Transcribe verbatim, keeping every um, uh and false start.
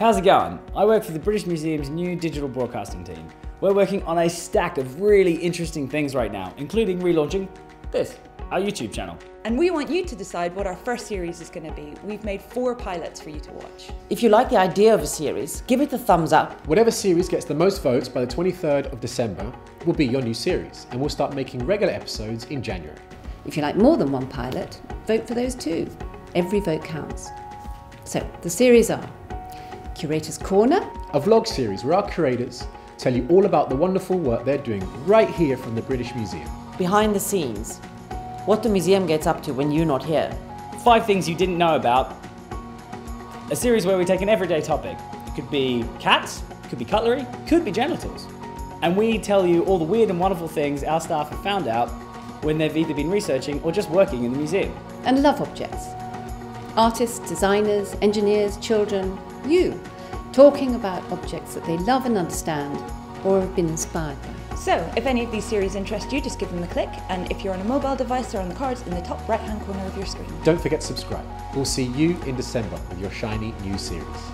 How's it going? I work for the British Museum's new digital broadcasting team. We're working on a stack of really interesting things right now, including relaunching this, our YouTube channel. And we want you to decide what our first series is going to be. We've made four pilots for you to watch. If you like the idea of a series, give it a thumbs up. Whatever series gets the most votes by the twenty-third of December will be your new series, and we'll start making regular episodes in January. If you like more than one pilot, vote for those too. Every vote counts. So the series are Curators' Corner, a vlog series where our curators tell you all about the wonderful work they're doing right here from the British Museum. Behind the scenes, what the museum gets up to when you're not here. Five things you didn't know about. A series where we take an everyday topic. It could be cats, it could be cutlery, it could be genitals. And we tell you all the weird and wonderful things our staff have found out when they've either been researching or just working in the museum. And Love Objects. Artists, designers, engineers, children, you, talking about objects that they love and understand or have been inspired by. So, if any of these series interest you, just give them a click, and if you're on a mobile device, they're on the cards in the top right-hand corner of your screen. Don't forget to subscribe. We'll see you in December with your shiny new series.